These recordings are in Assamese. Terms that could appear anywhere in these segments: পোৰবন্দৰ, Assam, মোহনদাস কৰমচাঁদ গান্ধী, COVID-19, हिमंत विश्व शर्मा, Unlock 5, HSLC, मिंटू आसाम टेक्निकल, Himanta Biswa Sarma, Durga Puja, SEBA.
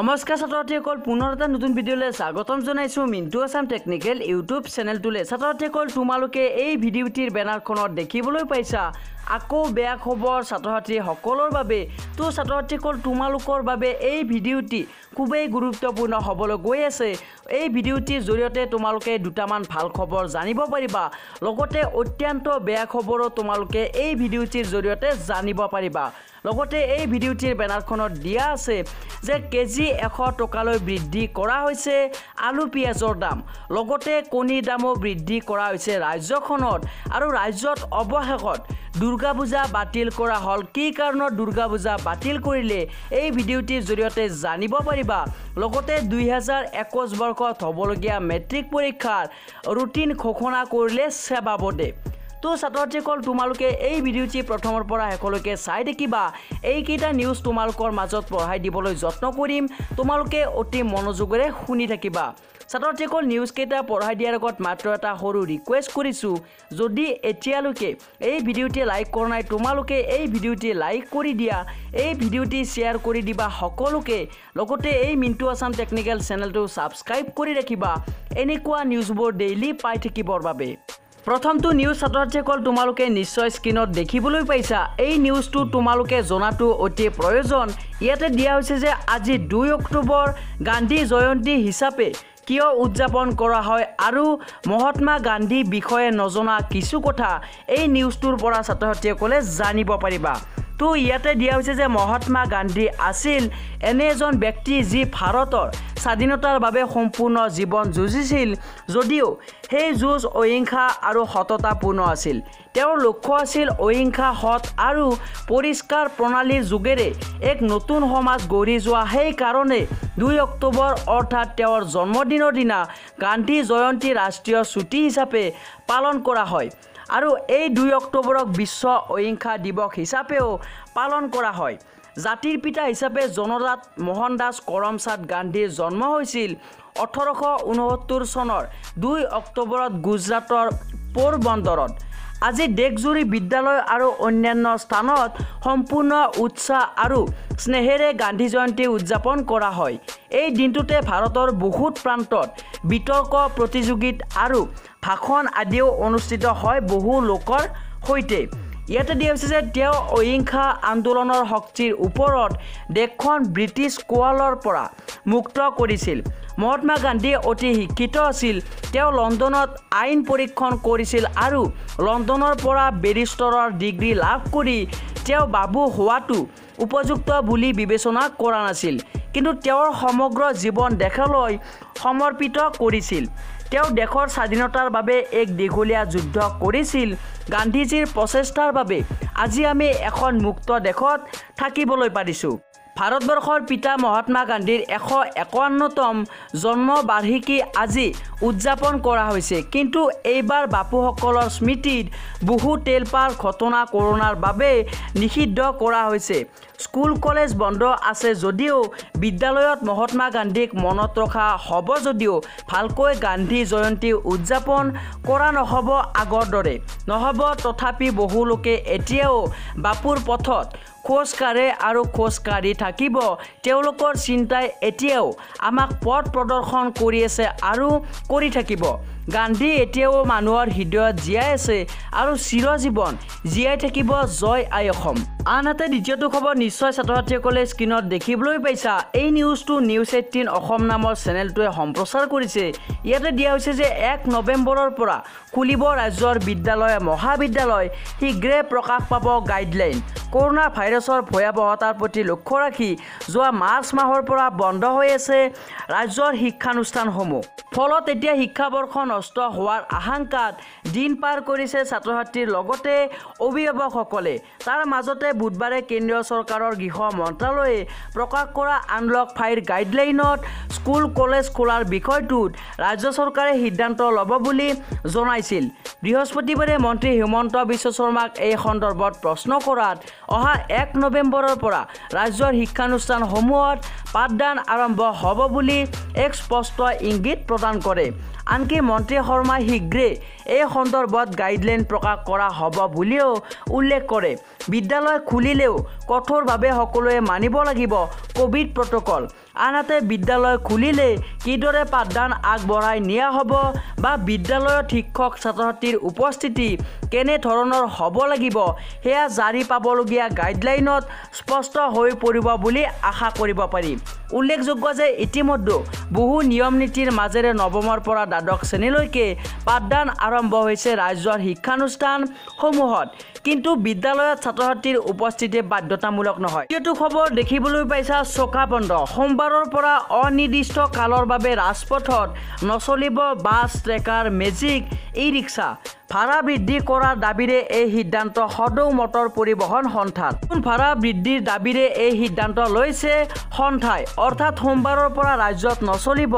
नमस्कार छात्र पुनः नतुन भिडिओ स्वागतम जानाइसु मिंटू आसाम टेक्निकल YouTube channel तो छात्र तुमालोके ए भिडिओटिर बेनारखन देखिबोलै पाइसा आको बेया खबर छात्र छात्रीसर बारे तो छात्र छात्री तुमालोकर बारे ए भिडिओटी खूबे गुरुत्वपूर्ण हबल गई आछे। ए भिडिओटिर जरियते तुमालोके दुटामान भाल खबर जानिब पारिबा लगते अत्यंत बेया खबरो तुमालोके ए भिडिओटिर जरियते जानिब पारिबा। लगते ए भिडिओटिर बेनारखन दिया आछे जे केजी 100 टकाলৈ बृद्धि करा होइसे आलू पियाजर दाम लगते कणिर दामो बृद्धि करा होइसे राज्यखनत आरो राज्यत अवहेषत दुर्गा पूजा बातिल करा हल। कि कारणत दुर्गा पूजा बातिल करिले ए भिडिओटिर जरियते जानिब पारिबा। लगते 2021 बर्षत हबलगिया मेट्रिक परीक्षार रुटिन घोषणा करिले सेबा बोर्डे। तो छात्र तुमालोके भिडिओटी प्रथमर परा शेषलैके चाइ देखिबा। एइकेइटा निउज तुमालोकर माजत पढ़ाई दिबोलै यत्न करिम, तुमालोके अति मनोयोगेरे शुनि थाकिबा। छात्रসকল নিউজ কেইটা পঢ়াই দিয়াৰ আগত মাত্ৰ এটা সৰু ৰিকুৱেষ্ট কৰিছো, যদি এতিয়ালৈকে এই ভিডিওটি লাইক কৰা নাই তোমালোকে এই ভিডিওটি লাইক কৰি দিয়া, এই ভিডিওটি শ্বেয়াৰ কৰি দিবা সকলোকে, লগতে এই মিন্টু আসাম টেকনিকেল চেনেলটো সাবস্ক্ৰাইব কৰি ৰাখিবা এনেকুৱা নিউজবোৰ ডেইলি পাই থাকিবৰ বাবে। प्रथम तो निज़ छात्र तुमालोके निश्चय स्क्रीन देखिबोलै पाइसा। एई निउजटू तुमालोके जनाटू अति प्रयोजन। इयाते दिया होइसे जे आज 2 अक्टोबर गांधी जयंती हिसापे किय उद्यापन करा हय आरु महात्मा गांधी विषय नजना किछु कथा एई निउजटूर परा छात्रछात्रीসকলে जानिब पारिबा। तो इयाते दिया होइसे जे महात्मा गांधी आसिल एने एजन व्यक्ति जी भारतर स्वाधीनतार बारे सम्पूर्ण जीवन जुझिছিল যদিও সেই যুঁज অহিংসা আৰু সততাপূৰ্ণ আছিল। তেওঁৰ লক্ষ্য আছিল অহিংসা সৎ আৰু পৰিষ্কাৰ প্ৰণালীৰ যোগেৰে এক নতুন সমাজ গঢ়ি যোৱা। সেইকাৰণে 2 অক্টোবৰ অৰ্থাৎ তেওঁৰ জন্মদিনৰ দিনা গান্ধী জয়ন্তী ৰাষ্ট্ৰীয় ছুটি হিচাপে পালন কৰা হয় আৰু এই 2 অক্টোবৰক বিশ্ব অহিংসা দিৱস হিচাপেও পালন কৰা হয়। জাতিৰ পিতা হিচাপে জনজাত মোহনদাস কৰমচাঁদ গান্ধীৰ জন্ম হৈছিল 1869 চনৰ 2 অক্টোবৰত গুজৰাটৰ পোৰবন্দৰত। আজি দেশজুৰি বিদ্যালয় আৰু অন্যান্য স্থানত সম্পূৰ্ণ উৎসাহ আৰু স্নেহেৰে গান্ধী জয়ন্তী উদযাপন কৰা হয়। এই দিনটোতে ভাৰতৰ বহুত প্ৰান্তত বিতৰ্ক প্ৰতিযোগিতা আৰু ভাষণ আদিও অনুষ্ঠিত হয় বহু লোকৰ সৈতে। इते दिया है जे अहिंसा आंदोलन शक्तिर ऊपर देश ब्रिटिश कोवालर परा मुक्त करिसिल। महात्मा गांधी अति शिक्षित आसिल, लंडनत आईन परीक्षण करिसिल आरु लंडनर परा बेरिस्टरर डिग्री लाभ करी बाबू होवाटो उपयुक्त बुली विवेचना करा नासिल, किन्तु तेओर समग्र जीवन देशलै समर्पित करिसिल। तेओ देशर स्वाधीनतार बारे एक दीघलिया युद्ध करिसिल। गांधीजीर प्रचेष्टार बारे आज आम एखन मुक्त देशत थाकिबोलै पारिसु। भारतवर्षर पिता महात्मा गांधीर 151तम जन्म बार्षिकी आज उद्यापन करा होइसे, किन्तु एइबार बापुसकলৰ स्मृतित बहु तेलपार घटना कोरोनार बारे निषिद्ध करा होइसे। स्कूल कलेज बंद आछे जदिओ विद्यालयत महात्मा गांधीक मनत रखा हब जदिओ भालकै गांधी जयंती उद्यापन करा नहब आगर दरे नहब। तथापि बहु लोके एतियाओ बापुर पथत खोज काढ़े और खोज काढ़ी थाकिब। तेवलोकर चिंताय एतियाओ आमाक पथ प्रदर्शन करि आछे आरु करि थाकिब। गांधी एतियाओ मानुवर हृदयत जियाय आछे आरु चिरजीवन जियाय थाकिब। जय आइ असम। आनहाते द्वितीयटो खबर निश्चय छात्र-छात्रीসকলে स्क्रीनत देखिবলৈ পাইছা। এই নিউজটো নিউজ 18 অসম নামৰ চেনেলটোৱে সম্প্ৰচাৰ কৰিছে। ইয়াতে দিয়া হৈছে যে 1 নৱেম্বৰৰ পৰা খুলিব ৰাজ্যৰ বিদ্যালয় মহাবিদ্যালয়, শীঘ্ৰে প্ৰকাশ পাব গাইডলাইন। কৰোনা ভাইৰাছৰ ভয়াৱহতাৰ প্ৰতি লক্ষ্য ৰাখি যোৱা মাৰ্চ মাহৰ পৰা বন্ধ হৈ আছে ৰাজ্যৰ শিক্ষানুষ্ঠানসমূহ। ফলত এতিয়া শিক্ষাবৰ্ষ নষ্ট হোৱাৰ আশংকাত দিন পাৰ কৰিছে ছাত্ৰ-ছাত্ৰীৰ লগতে অভিভাৱকসকলে। তাৰ মাজতে बुधवारे केंद्रीय सरकार गृह मंत्रालय प्रकाश करा आनलक 5 गाइडलाइन स्कूल कलेज खोलार विषयटूत राज्य सरकार सिद्धांत लब बुली जनाइसिल। बृहस्पतिबारे मंत्री हिमंत विश्व शर्माक यह सन्दर्भत प्रश्न करात अहा 1 नवेम्बरर परा राज्यर शिक्षानुष्ठान समूहत पाठदान आरम्भ हब बुली एक स्पष्ट इंगित प्रदान करे। आनকি মন্ত্রী শর্মা শীঘ্রে এই সন্দৰ্ভত গাইডলাইন প্ৰকাশ কৰা হ'ব বুলিও উল্লেখ কৰে। বিদ্যালয় খুলিলেও কঠোৰভাৱে সকলোৱে মানিব লাগিব কোভিড প্ৰটকল। আনহাতে বিদ্যালয় খুলিলে কিদৰে পাঠদান আগবঢ়াই নিয়া হ'ব বা বিদ্যালয়ত শিক্ষক ছাত্ৰছাত্ৰীৰ উপস্থিতি কেনে ধৰণৰ হ'ব লাগিব সেয়া জাৰি পাবলগীয়া গাইডলাইনত স্পষ্ট হৈ পৰিব বুলি আশা কৰিব পাৰি। উল্লেখযোগ্য যে ইতিমধ্যে বহু নিয়ম নীতিৰ মাজেৰে নৱমৰ পৰা দ্বাদশ শ্ৰেণীলৈকে পাঠদান আৰম্ভ হৈছে ৰাজ্যৰ শিক্ষানুষ্ঠানসমূহত, কিন্তু বিদ্যালয়ত ছাত্ৰছাত্ৰীৰ উপস্থিতি বাধ্যতামূলক নহয়। এইটো খবৰ দেখিবলৈ পাইছা চকা বন্ধ। সোমবাৰৰ পৰা অনিৰ্দিষ্ট কালৰ বাবে ৰাজপথত নচলিব বাস, ট্ৰেকাৰ, মেজিক, ই ৰিক্সা। ভাড়া বৃদ্ধি কৰাৰ দাবীৰে এই সিদ্ধান্ত সদৌ মটৰ পৰিবহণ সন্থাৰ। ভাড়া বৃদ্ধিৰ দাবীৰে এই সিদ্ধান্ত লৈছে সন্থাই, অৰ্থাৎ সোমবাৰৰ পৰা ৰাজ্যত নচলিব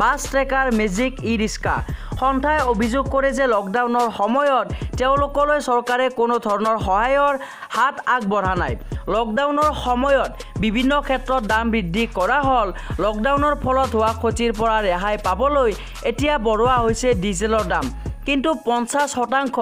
বাস, ট্ৰেকাৰ, মেজিক, ই ৰিক্সা। সন্থাই অভিযোগ কৰে যে লকডাউনৰ সময়ত তেওঁলোকলৈ চৰকাৰে কোনো ধৰণৰ সহায়ৰ হাত আগবঢ়া নাই। লকডাউনৰ সময়ত বিভিন্ন ক্ষেত্ৰত দাম বৃদ্ধি কৰা হ'ল। লকডাউনৰ ফলত হোৱা ক্ষতিৰ পৰা ৰেহাই পাবলৈ এতিয়া বঢ়োৱা হৈছে ডিজেলৰ দাম, কিন্তু 50%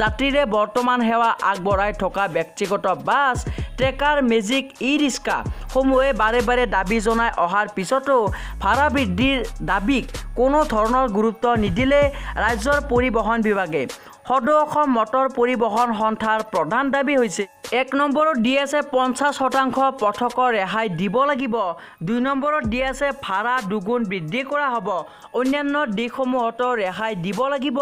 যাত্ৰীৰে বৰ্তমান সেৱা আগবঢ়াই থকা ব্যক্তিগত bus, trekker, magic, e rickshaw সমূহে বাৰে বাৰে দাবী জনাই অহাৰ পিছতো ভাড়া বৃদ্ধিৰ দাবীক কোনো ধৰণৰ গুৰুত্ব নিদিলে ৰাজ্যৰ পৰিবহণ বিভাগে। সদৌ অসম মটৰ পৰিবহণ সন্থাৰ প্ৰধান দাবী হৈছে, 1 নম্বৰত দি আছে 50% পথক ৰেহাই দিব লাগিব, 2 নম্বৰত দি আছে ভাড়া দুগুণ বৃদ্ধি কৰা হ'ব, অন্যান্য দিশসমূহতো ৰেহাই দিব লাগিব।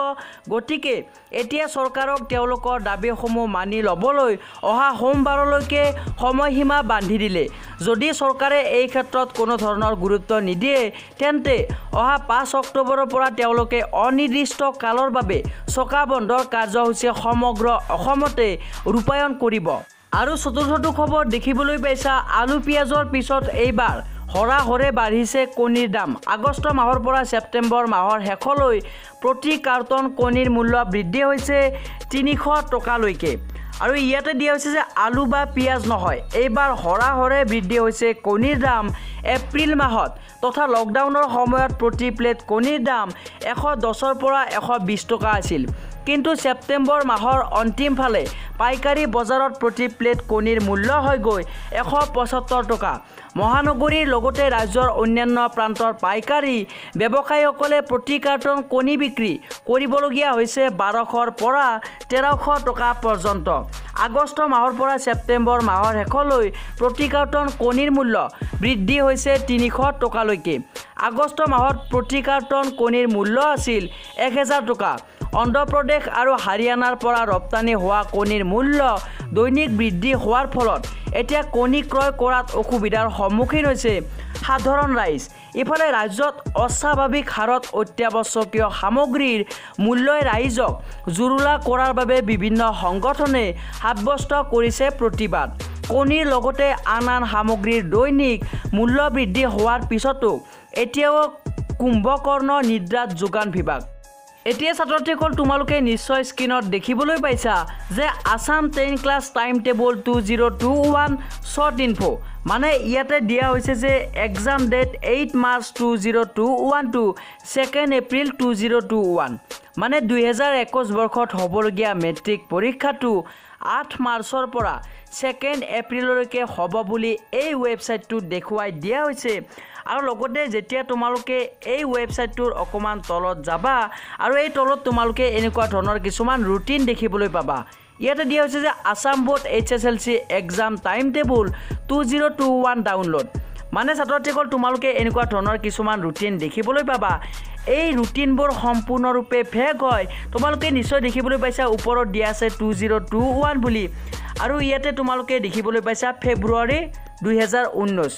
গতিকে এতিয়া চৰকাৰক তেওঁলোকৰ দাবীসমূহ মানি ল'বলৈ অহা সোমবাৰলৈকে সময়সীমা বান্ধি দিলে। যদি চৰকাৰে এই ক্ষেত্ৰত কোনো ধৰণৰ গুৰুত্ব নিদিয়ে তেন্তে অহা 5 অক্টোবৰৰ পৰা তেওঁলোকে অনিৰ্দিষ্ট কালৰ বাবে চকা বন্ধৰ কাৰ্যসূচী সমগ্ৰ অসমতে ৰূপায়ণ কৰিব। আৰু চতুৰ্থটো খবৰ দেখিবলৈ পাইছা আলু পিঁয়াজৰ পিছত এইবাৰ হৰাহৰে বাঢ়িছে কণীৰ দাম। আগষ্ট মাহৰ পৰা ছেপ্টেম্বৰ মাহৰ শেষলৈ প্ৰতি কাৰ্টন কণীৰ মূল্য বৃদ্ধি হৈছে 300 টকালৈকে। আৰু ইয়াতে দিয়া হৈছে যে আলু বা পিঁয়াজ নহয়, এইবাৰ হৰাহৰে বৃদ্ধি হৈছে কণীৰ দাম। এপ্ৰিল মাহত তথা লকডাউনৰ সময়ত প্ৰতি প্লেট কণীৰ দাম 110ৰ পৰা 120 টকা আছিল, কিন্তু ছেপ্টেম্বৰ মাহৰ অন্তিম ফালে পাইকাৰী বজাৰত প্ৰতি প্লেট কণীৰ মূল্য হৈ গৈ 175 টকা। মহানগৰীৰ লগতে ৰাজ্যৰ অন্যান্য প্ৰান্তৰ পাইকাৰী ব্যৱসায়ীসকলে প্ৰতি কাৰ্টন কণী বিক্ৰী কৰিবলগীয়া হৈছে 1200ৰ পৰা 1300 টকা পৰ্যন্ত। আগষ্ট মাহৰ পৰা ছেপ্টেম্বৰ মাহৰ শেষলৈ প্ৰতি কাৰ্টন কণীৰ মূল্য বৃদ্ধি হৈছে 300 টকালৈকে। আগষ্ট মাহত প্ৰতি কাৰ্টন কণীৰ মূল্য আছিল 1000 টকা। অন্ধ্ৰপ্ৰদেশ আৰু হাৰিয়ানাৰ পৰা ৰপ্তানি হোৱা কণীৰ মূল্য দৈনিক বৃদ্ধি হোৱাৰ ফলত এতিয়া কণী ক্ৰয় কৰাত অসুবিধাৰ সন্মুখীন হৈছে সাধাৰণ ৰাইজ। ইফালে ৰাজ্যত অস্বাভাৱিক হাৰত অত্যাৱশ্যকীয় সামগ্ৰীৰ মূল্যই ৰাইজক জুৰুলা কৰাৰ বাবে বিভিন্ন সংগঠনে সাব্যস্ত কৰিছে প্ৰতিবাদ। কণীৰ লগতে আন আন সামগ্ৰীৰ দৈনিক মূল্য বৃদ্ধি হোৱাৰ পিছতো এতিয়াও কুম্ভকৰ্ণ নিদ্ৰাত যোগান বিভাগ। এতিয়া ছাত্ৰছাত্ৰীসকল তোমালোকে নিশ্চয় স্ক্ৰীনত দেখিবলৈ পাইছা যে Assam 10 class time table 2021 short info, মানে ইয়াতে দিয়া হৈছে যে exam date 8 March 2021 to 2 April 2021, মানে 2021 বৰ্ষত হ'বলগীয়া মেট্ৰিক পৰীক্ষাটো 8 মাৰ্চৰ পৰা 2 এপ্ৰিললৈকে হ'ব বুলি এই ৱেবছাইটটোত দেখুৱাই দিয়া হৈছে। আৰু লগতে যেতিয়া তোমালোকে এই ৱেবছাইটটোৰ অকণমান তলত যাবা আৰু এই তলত তোমালোকে এনেকুৱা ধৰণৰ কিছুমান ৰুটিন দেখিবলৈ পাবা। ইয়াতে দিয়া হৈছে যে Assam board HSLC exam time table 2021 download, মানে ছাত্ৰছাত্ৰীসকল তোমালোকে এনেকুৱা ধৰণৰ কিছুমান ৰুটিন দেখিবলৈ পাবা। এই ৰুটিনবোৰ সম্পূৰ্ণৰূপে ফেক হয়, তোমালোকে নিশ্চয় দেখিবলৈ পাইছা ওপৰত দিয়া আছে 2021 বুলি। আৰু ইয়াতে তোমালোকে দেখিবলৈ পাইছা ফেব্ৰুৱাৰী 2019।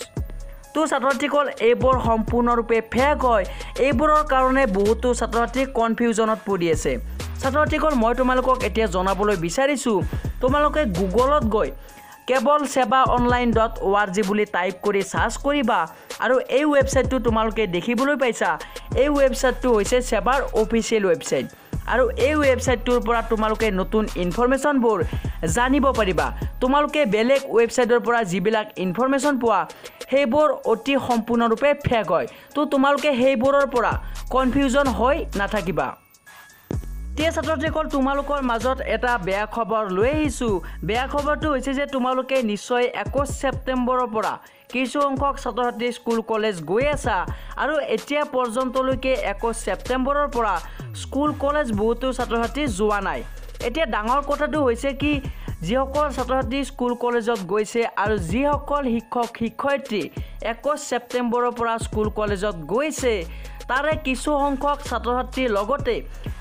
তো ছাত্ৰছাত্ৰীসকল এইবোৰ সম্পূৰ্ণৰূপে ফেক হয়। এইবোৰৰ কাৰণে বহুতো ছাত্ৰছাত্ৰী কনফিউজনত পৰি আছে। ছাত্ৰছাত্ৰীসকল মই তোমালোকক এতিয়া জনাবলৈ বিচাৰিছোঁ, তোমালোকে গুগলত গৈ কেৱল SEBA online.org বুলি টাইপ কৰি সাৰ্চ কৰিবা। আৰু এই ৱেবছাইটটো তোমালোকে দেখিবলৈ পাইছা, এই ৱেবছাইটটো হৈছে SEBAৰ অফিচিয়েল ৱেবছাইট। और ये वेबसाइटटोर तुमलोके नतुन इनफरमेशनबोर जानिब पारिबा। तुमलोके बेलेग वेबसाइटर जीबिलाक इनफरमेशन पा সেইবোৰ অতি সম্পূৰ্ণৰূপে ফেক হয়। তো তোমালোকে সেইবোৰৰ পৰা কনফিউজন হৈ নাথাকিবা। তে ছাত্ৰসকল, তোমালোকৰ মাজত এটা বেয়া খবৰ লৈ আহিছোঁ। বেয়া খবৰটো হৈছে যে তোমালোকে নিশ্চয় 21 ছেপ্টেম্বৰৰ পৰা কিছু সংখ্যক ছাত্ৰ ছাত্ৰী স্কুল কলেজ গৈ আছা, আৰু এতিয়া পৰ্যন্তলৈকে 21 ছেপ্টেম্বৰৰ পৰা স্কুল কলেজ বহুতো ছাত্ৰ ছাত্ৰী যোৱা নাই। এতিয়া ডাঙৰ কথাটো হৈছে কি, जिसको छात्र छात्री स्कूल कलेज गई से और जिसक शिक्षक शिक्षयित्री 21 ছেপ্টেম্बर स्कूल कलेज गई से तारे किछु संख्यक छात्र छात्री लगते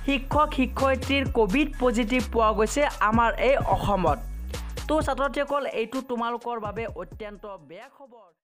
शिक्षक शिक्षयित्रीर कोविड पजिटिव पा गई से आमार এই অসমত। तो छात्र छात्री तुमालोकर बारे अत्यंत बेया खबर।